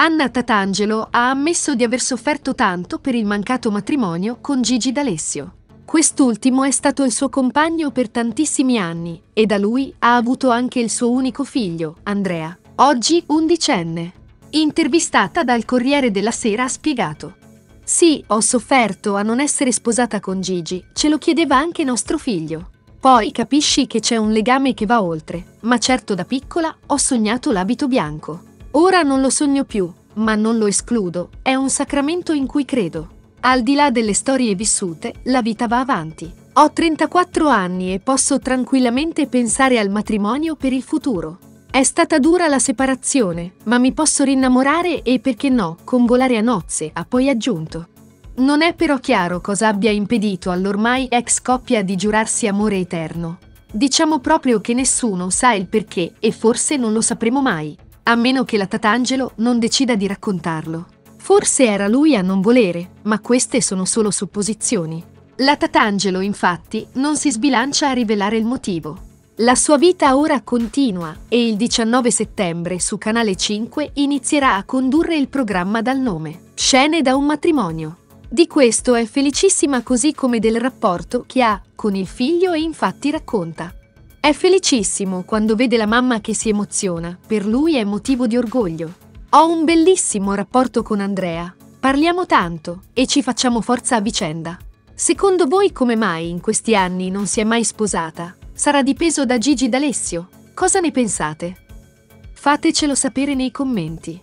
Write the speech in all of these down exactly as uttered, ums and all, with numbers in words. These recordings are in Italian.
Anna Tatangelo ha ammesso di aver sofferto tanto per il mancato matrimonio con Gigi D'Alessio. Quest'ultimo è stato il suo compagno per tantissimi anni e da lui ha avuto anche il suo unico figlio, Andrea, oggi undicenne. Intervistata dal Corriere della Sera ha spiegato: «Sì, ho sofferto a non essere sposata con Gigi, ce lo chiedeva anche nostro figlio. Poi capisci che c'è un legame che va oltre, ma certo da piccola ho sognato l'abito bianco. Ora non lo sogno più, ma non lo escludo, è un sacramento in cui credo. Al di là delle storie vissute, la vita va avanti. Ho trentaquattro anni e posso tranquillamente pensare al matrimonio per il futuro. È stata dura la separazione, ma mi posso rinnamorare e, perché no, convolare a nozze», ha poi aggiunto. Non è però chiaro cosa abbia impedito all'ormai ex coppia di giurarsi amore eterno. «Diciamo proprio che nessuno sa il perché e forse non lo sapremo mai, a meno che la Tatangelo non decida di raccontarlo. Forse era lui a non volere, ma queste sono solo supposizioni». La Tatangelo, infatti, non si sbilancia a rivelare il motivo. La sua vita ora continua e il diciannove settembre su Canale cinque inizierà a condurre il programma dal nome Scene da un matrimonio. Di questo è felicissima, così come del rapporto che ha con il figlio, e infatti racconta: «È felicissimo quando vede la mamma che si emoziona, per lui è motivo di orgoglio. Ho un bellissimo rapporto con Andrea, parliamo tanto e ci facciamo forza a vicenda. Secondo voi come mai in questi anni non si è mai sposata? Sarà dipeso da Gigi D'Alessio? Cosa ne pensate? Fatecelo sapere nei commenti.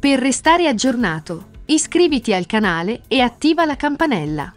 Per restare aggiornato, iscriviti al canale e attiva la campanella.